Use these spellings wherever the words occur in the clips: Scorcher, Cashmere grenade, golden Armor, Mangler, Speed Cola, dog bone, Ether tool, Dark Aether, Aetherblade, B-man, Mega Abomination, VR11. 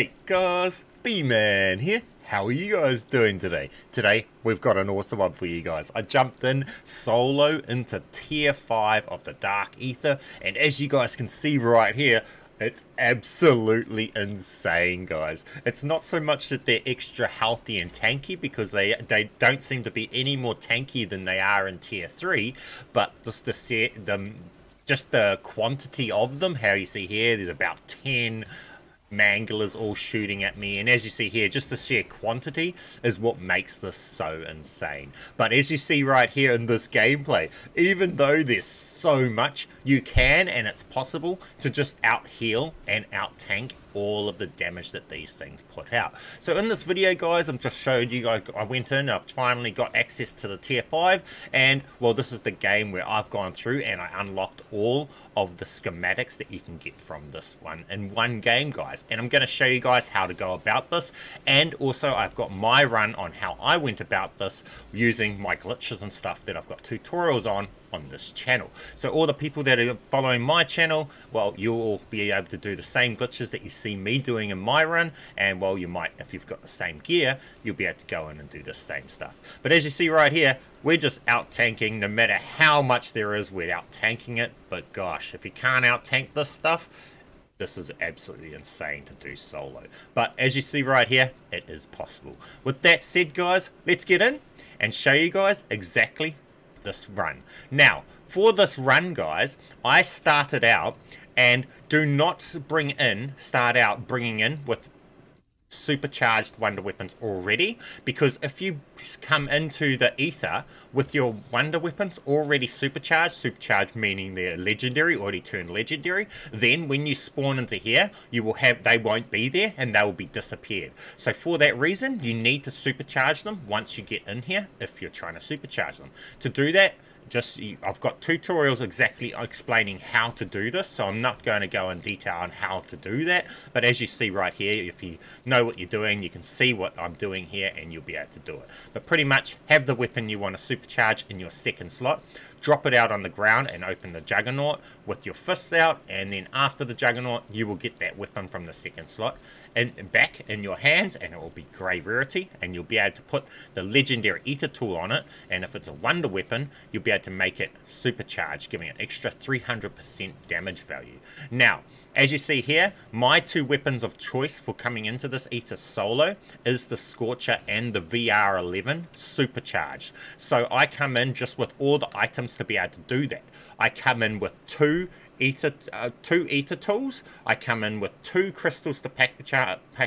Hey guys, B-man here. How are you guys doing today? Today we've got an awesome one for you guys. I jumped in solo into tier 5 of the Dark Aether, and as you guys can see right here, it's absolutely insane, guys. It's not so much that they're extra healthy and tanky, because they don't seem to be any more tanky than they are in tier 3, but just the quantity of them. How you see here, there's about 10 Manglers all shooting at me, and as you see here, just the sheer quantity is what makes this so insane. But as you see right here in this gameplay, even though there's so much, you can, and it's possible to just out heal and out tank all of the damage that these things put out. So in this video, guys, I'm just showing you guys, I went in, I've finally got access to the tier 5, and well, this is the game where I've gone through and I unlocked all of the schematics that you can get from this one in one game, guys, and I'm going to show you guys how to go about this, and also I've got my run on how I went about this using my glitches and stuff that I've got tutorials on this channel. So all the people that are following my channel, well, you'll all be able to do the same glitches that you see me doing in my run, and well, you might, if you've got the same gear, you'll be able to go in and do the same stuff. But as you see right here, we're just out tanking. No matter how much there is, we're out tanking it. But gosh, if you can't out tank this stuff, this is absolutely insane to do solo. But as you see right here, it is possible. With that said, guys, let's get in and show you guys exactly this run. Now, for this run, guys, I started out and start out bringing in with supercharged wonder weapons already, because if you come into the ether with your wonder weapons already supercharged, meaning they're legendary or turned legendary, then when you spawn into here, you will have, they won't be there and they will be disappeared. So for that reason, you need to supercharge them once you get in here, if you're trying to supercharge them. To do that, I've got tutorials exactly explaining how to do this, so I'm not going to go in detail on how to do that, but as you see right here, if you know what you're doing, you can see what I'm doing here and you'll be able to do it. But pretty much have the weapon you want to supercharge in your second slot, drop it out on the ground and open the juggernaut with your fists out, and then after the juggernaut you will get that weapon from the second slot and back in your hands, and it will be grey rarity, and you'll be able to put the legendary ether tool on it, and if it's a wonder weapon, you'll be able to make it supercharged, giving it extra 300% damage value. Now, as you see here, my two weapons of choice for coming into this ether solo is the Scorcher and the VR11 supercharged. So I come in just with all the items to be able to do that. I come in with two ether tools, I come in with two crystals to pack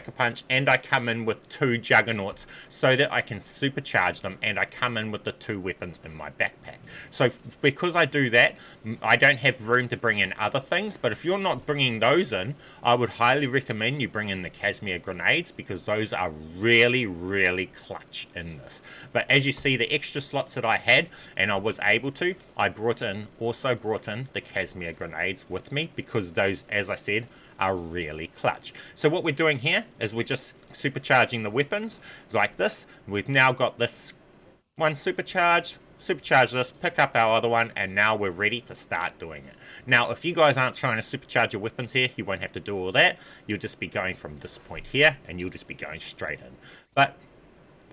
a punch, and I come in with two juggernauts so that I can supercharge them, and I come in with the two weapons in my backpack. So because I do that, I don't have room to bring in other things, but if you're not bringing those in, I would highly recommend you bring in the Cashmere grenades, because those are really, really clutch in this. But as you see, the extra slots that I had, and I was able to, I also brought in the Cashmere grenades with me, because those, as I said, are really clutch. So what we're doing here is we're just supercharging the weapons like this. We've now got this one supercharged, supercharge this, pick up our other one, and now we're ready to start doing it. Now, if you guys aren't trying to supercharge your weapons here, you won't have to do all that. You'll just be going from this point here, and you'll just be going straight in. But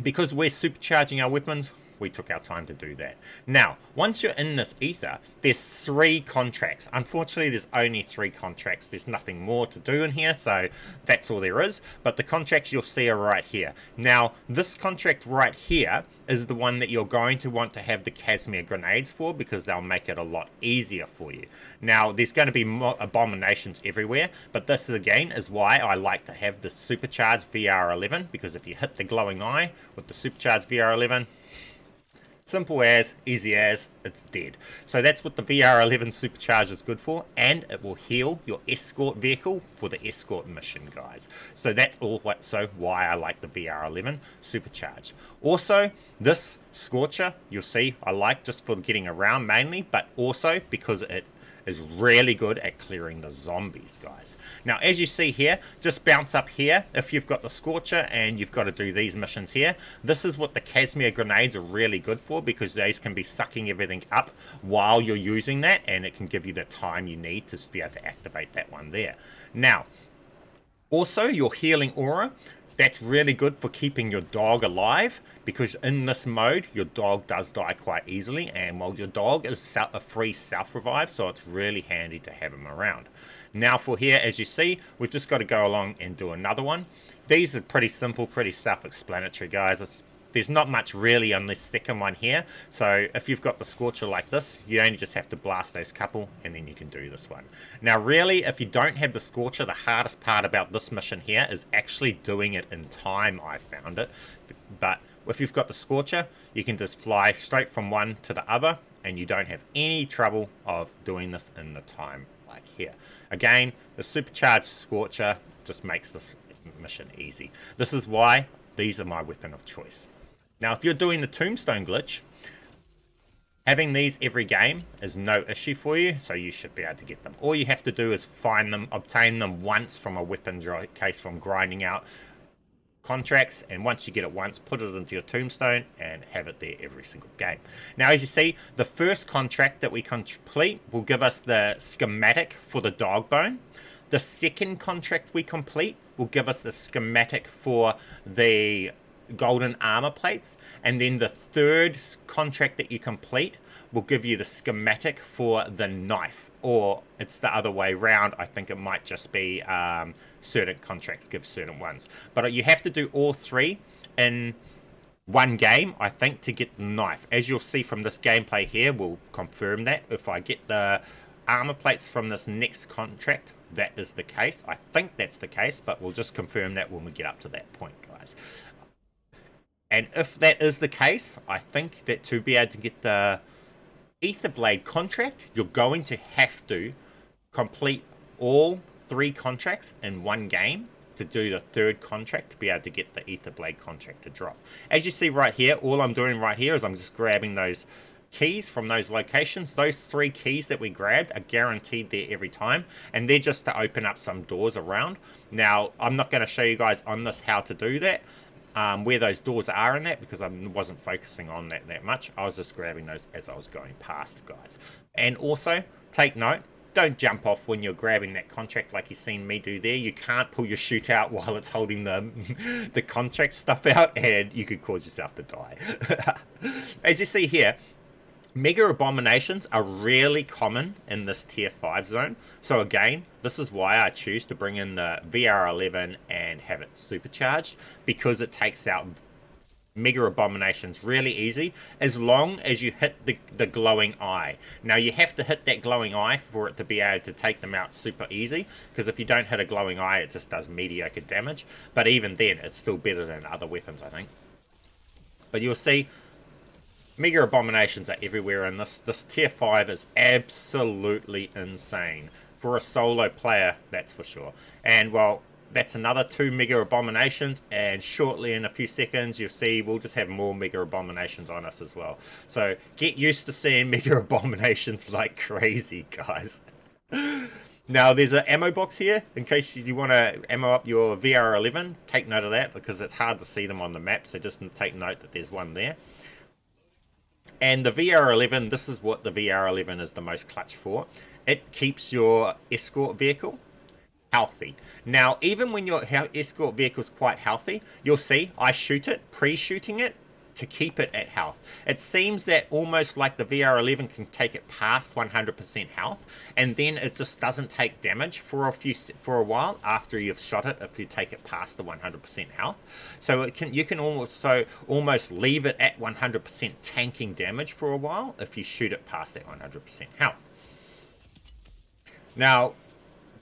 because we're supercharging our weapons, we took our time to do that. Now, once you're in this ether, there's 3 contracts. Unfortunately, there's only 3 contracts. There's nothing more to do in here, so that's all there is. But the contracts you'll see are right here. Now, this contract right here is the one that you're going to want to have the Cashmere grenades for, because they'll make it a lot easier for you. Now, there's going to be more abominations everywhere, but this is, again, is why I like to have the supercharged VR11, because if you hit the glowing eye with the supercharged VR11, simple as, easy as, it's dead. So that's what the VR11 supercharge is good for, and it will heal your escort vehicle for the escort mission, guys. So that's all. So why I like the VR11 supercharge. Also, this Scorcher, you'll see, I like just for getting around mainly, but also because it is really good at clearing the zombies, guys. Now, as you see here, just bounce up here if you've got the Scorcher and you've got to do these missions here. This is what the Cashmere grenades are really good for, because these can be sucking everything up while you're using that, and it can give you the time you need to be able to activate that one there. Now, Also, your healing aura, that's really good for keeping your dog alive, because in this mode, your dog does die quite easily, and well, your dog is a free self-revive, so it's really handy to have him around. Now for here, as you see, we've just got to go along and do another one. These are pretty simple, pretty self-explanatory, guys. There's not much really on this second one here, so if you've got the Scorcher like this, you only just have to blast those couple and then you can do this one. Now really, if you don't have the Scorcher, the hardest part about this mission here is actually doing it in time, I found it. But if you've got the Scorcher, you can just fly straight from one to the other and you don't have any trouble of doing this in the time like here. Again, the supercharged Scorcher just makes this mission easy. This is why these are my weapon of choice. Now, if you're doing the tombstone glitch, having these every game is no issue for you, so you should be able to get them. All you have to do is find them, obtain them once from a weapon case from grinding out contracts, and once you get it once, put it into your tombstone and have it there every single game. Now, as you see, the first contract that we complete will give us the schematic for the dog bone. The second contract we complete will give us the schematic for the golden armor plates, and then the third contract that you complete will give you the schematic for the knife, or it's the other way round. I think it might just be certain contracts give certain ones, but you have to do all three in one game, I think, to get the knife. As you'll see from this gameplay here, we'll confirm that if I get the armor plates from this next contract, that is the case. I think that's the case, but we'll just confirm that when we get up to that point, guys. And if that is the case, I think that to be able to get the Aetherblade contract, you're going to have to complete all three contracts in one game to do the third contract to be able to get the Aetherblade contract to drop. As you see right here, all I'm doing right here is I'm just grabbing those keys from those locations. Those three keys that we grabbed are guaranteed there every time, and they're just to open up some doors around. Now, I'm not going to show you guys on this how to do that, where those doors are in that, because I wasn't focusing on that much. I was just grabbing those as I was going past, guys. And also, take note, don't jump off when you're grabbing that contract like you've seen me do there. You can't pull your chute out while it's holding the contract stuff out, and you could cause yourself to die. As you see here, Mega Abominations are really common in this tier 5 zone. So again, this is why I choose to bring in the VR11 and have it supercharged, because it takes out Mega Abominations really easy, as long as you hit the glowing eye. Now, you have to hit that glowing eye for it to be able to take them out super easy, because if you don't hit a glowing eye, it just does mediocre damage. But even then, it's still better than other weapons, I think. But you'll see, Mega Abominations are everywhere, and this tier 5 is absolutely insane. For a solo player, that's for sure. And, well, that's another 2 Mega Abominations, and shortly in a few seconds, you'll see we'll just have more Mega Abominations on us as well. So, get used to seeing Mega Abominations like crazy, guys. Now, there's an ammo box here, in case you want to ammo up your VR11. Take note of that, because it's hard to see them on the map, so just take note that there's one there. And the VR11, this is what the VR11 is the most clutch for. It keeps your escort vehicle healthy. Now, even when your escort vehicle is quite healthy, you'll see I shoot it, pre-shooting it, to keep it at health. It seems that almost like the VR11 can take it past 100% health, and then it just doesn't take damage for a while after you've shot it, if you take it past the 100% health. So you can almost leave it at 100% tanking damage for a while if you shoot it past that 100% health. Now,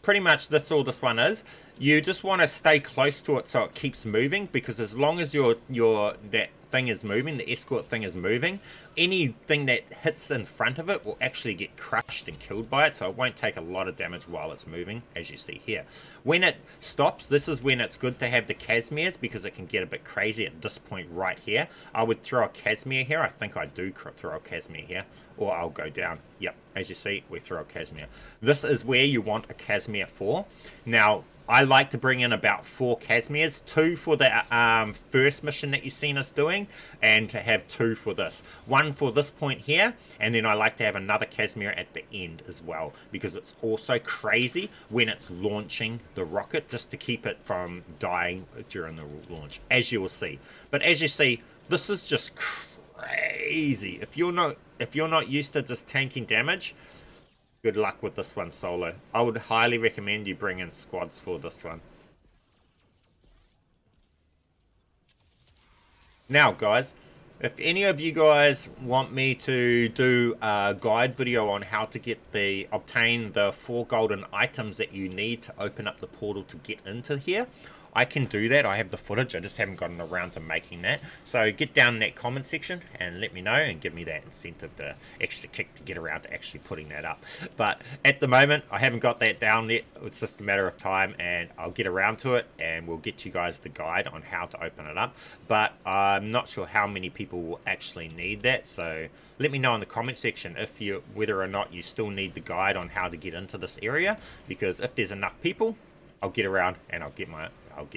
pretty much that's all this one is. You just want to stay close to it so it keeps moving, because as long as that thing is moving, the escort thing is moving, anything that hits in front of it will actually get crushed and killed by it, so it won't take a lot of damage while it's moving, as you see here. When it stops, this is when it's good to have the Cashmeres, because it can get a bit crazy at this point right here. I would throw a Cashmere here. I think I do throw a Cashmere here, or I'll go down. Yep, as you see, we throw a Cashmere. This is where you want a Cashmere for. Now, I like to bring in about 4 Cashmeres, 2 for the first mission that you've seen us doing, and to have 2 for this. 1 for this point here, and then I like to have another Cashmere at the end as well, because it's also crazy when it's launching the rocket, just to keep it from dying during the launch, as you will see. But as you see, this is just crazy. If you're not used to just tanking damage, good luck with this one solo. I would highly recommend you bring in squads for this one. Now guys, if any of you guys want me to do a guide video on how to get the obtain the 4 golden items that you need to open up the portal to get into here, I can do that. I have the footage, I just haven't gotten around to making that. So get down in that comment section and let me know and give me that incentive, the extra kick to get around to actually putting that up. But at the moment, I haven't got that down yet. It's just a matter of time, and I'll get around to it and we'll get you guys the guide on how to open it up. But I'm not sure how many people will actually need that. So let me know in the comment section if you whether or not you still need the guide on how to get into this area, because if there's enough people, I'll get around and I'll get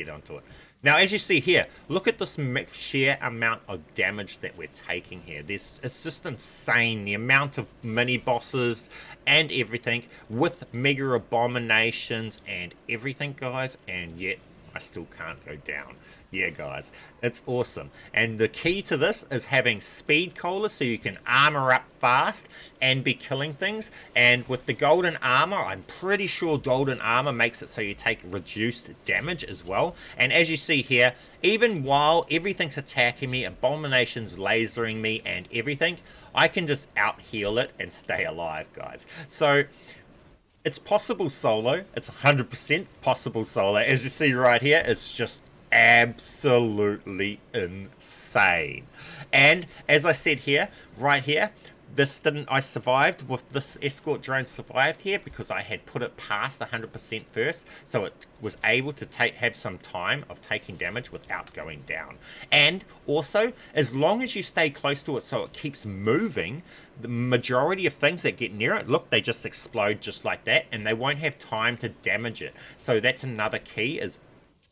onto it. Now, as you see here, look at this sheer amount of damage that we're taking here. It's just insane, the amount of mini bosses and everything with Mega Abominations and everything, guys, and yet I still can't go down. Yeah, guys, it's awesome. And the key to this is having Speed Cola, so you can armor up fast and be killing things. And with the golden armor, I'm pretty sure golden armor makes it so you take reduced damage as well. And as you see here, even while everything's attacking me, Abomination's lasering me and everything, I can just out heal it and stay alive, guys. So it's possible solo. It's 100% possible solo. As you see right here, it's just absolutely insane. And as I said here, right here, I survived with this escort drone, survived here because I had put it past 100% first, so it was able to have some time of taking damage without going down. And also, as long as you stay close to it, so it keeps moving, the majority of things that get near it, look, they just explode just like that, and they won't have time to damage it. So that's another key, is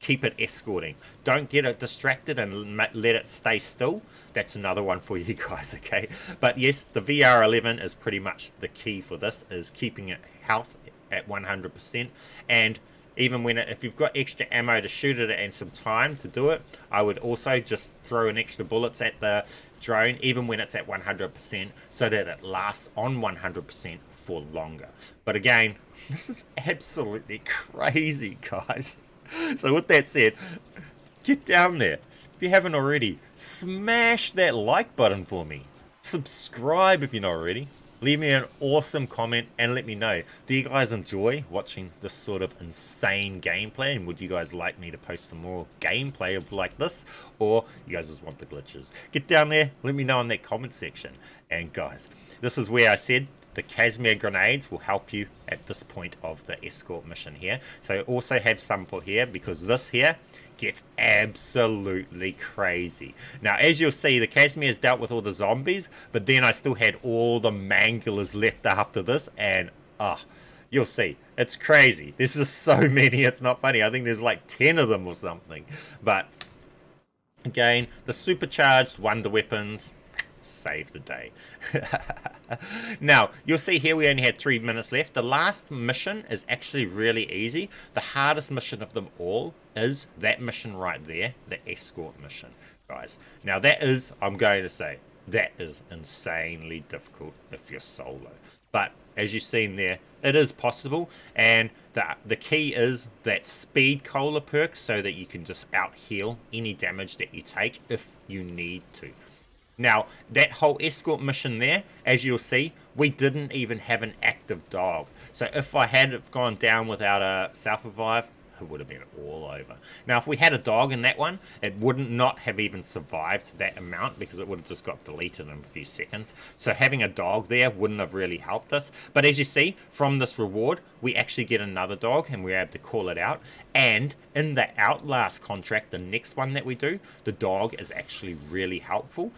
keep it escorting. Don't get it distracted and let it stay still. That's another one for you guys, okay? But yes, the VR11 is pretty much the key for this, is keeping it health at 100%. And even when if you've got extra ammo to shoot at it and some time to do it, I would also just throw in extra bullets at the drone, even when it's at 100%, so that it lasts on 100% for longer. But again, this is absolutely crazy, guys. So with that said, get down there. If you haven't already, smash that like button for me. Subscribe if you're not already. Leave me an awesome comment and let me know, do you guys enjoy watching this sort of insane gameplay, and would you guys like me to post some more gameplay of like this, or you guys just want the glitches? Get down there, let me know in that comment section. And guys, this is where I said the Cashmere grenades will help you at this point of the escort mission here. So also have some for here, because this here gets absolutely crazy. Now, as you'll see, the Cashmere's dealt with all the zombies, but then I still had all the Manglers left after this, and you'll see, it's crazy. There's just so many, it's not funny. I think there's like 10 of them or something. But again, the supercharged wonder weapons save the day. Now you'll see here we only had 3 minutes left. The last mission is actually really easy. The hardest mission of them all is that mission right there, the escort mission, guys. Now that is, I'm going to say, that is insanely difficult if you're solo, but as you've seen there, it is possible. And the key is that Speed Cola perk, so that you can just out heal any damage that you take if you need to. Now, that whole escort mission there, as you'll see, we didn't even have an active dog. So if I had gone down without a self-revive, it would have been all over. Now, if we had a dog in that one, it wouldn't not have even survived that amount, because it would have just got deleted in a few seconds. So having a dog there wouldn't have really helped us. But as you see, from this reward, we actually get another dog and we're able to call it out. And in the Outlast contract, the next one that we do, the dog is actually really helpful,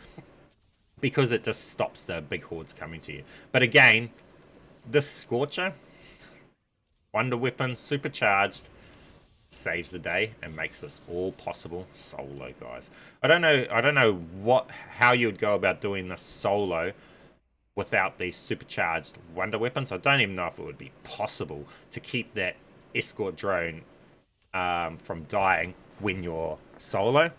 because it just stops the big hordes coming to you. But again, this Scorcher, wonder weapon, supercharged, saves the day and makes this all possible solo, guys. I don't know how you would go about doing this solo without these supercharged wonder weapons. I don't even know if it would be possible to keep that escort drone from dying when you're solo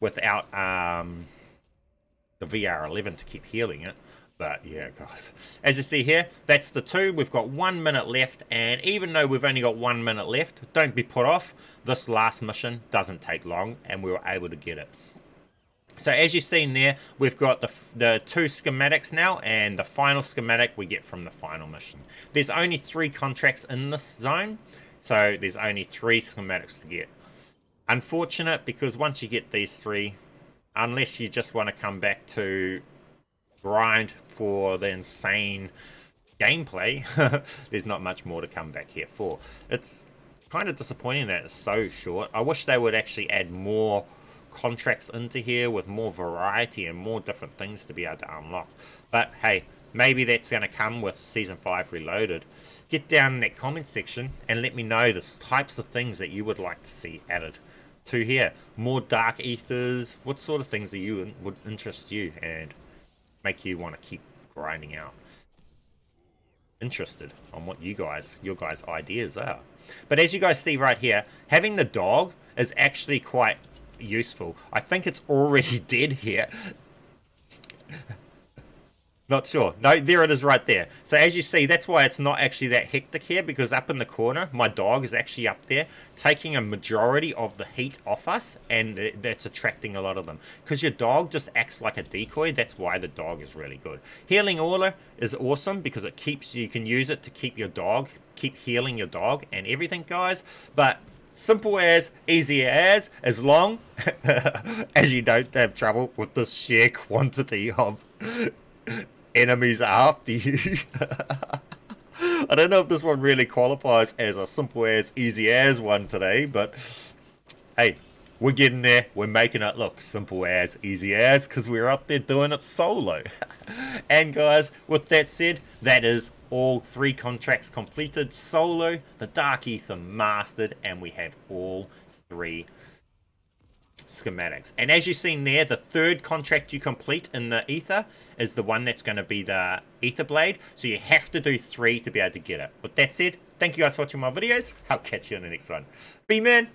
without the VR11 to keep healing it. But yeah, guys, as you see here, that's the two. We've got 1 minute left, and even though we've only got 1 minute left, don't be put off. This last mission doesn't take long, and we were able to get it. So as you've seen there, we've got the two schematics now, and the final schematic we get from the final mission. There's only 3 contracts in this zone, so there's only 3 schematics to get. Unfortunate, because once you get these 3, unless you just want to come back to grind for the insane gameplay, there's not much more to come back here for. It's kind of disappointing that it's so short. I wish they would actually add more contracts into here with more variety and more different things to be able to unlock. But hey, maybe that's going to come with Season 5 Reloaded. Get down in that comment section and let me know the types of things that you would like to see added to here. More Dark Aethers, what sort of things that you would interest you and make you want to keep grinding out. Interested on what you guys, your guys' ideas are. But as you guys see right here, having the dog is actually quite useful. I think it's already dead here. Not sure. No, there it is right there. So as you see, that's why it's not actually that hectic here, because up in the corner, my dog is actually up there taking a majority of the heat off us, and that's attracting a lot of them. Because your dog just acts like a decoy, that's why the dog is really good. Healing Aura is awesome because it keeps, you can use it to keep your dog, keep healing your dog and everything, guys. But simple as, easy as long as you don't have trouble with the sheer quantity of enemies after you. I don't know if this one really qualifies as a simple as, easy as one today, but hey, we're getting there. We're making it look simple as, easy as, because we're up there doing it solo. And guys, with that said, that is all 3 contracts completed solo, the Dark Aether mastered, and we have all 3 schematics. And as you've seen there, the 3rd contract you complete in the Aether is the one that's going to be the Aetherblade. So you have to do 3 to be able to get it. With that said, thank you guys for watching my videos. I'll catch you on the next one. B-man.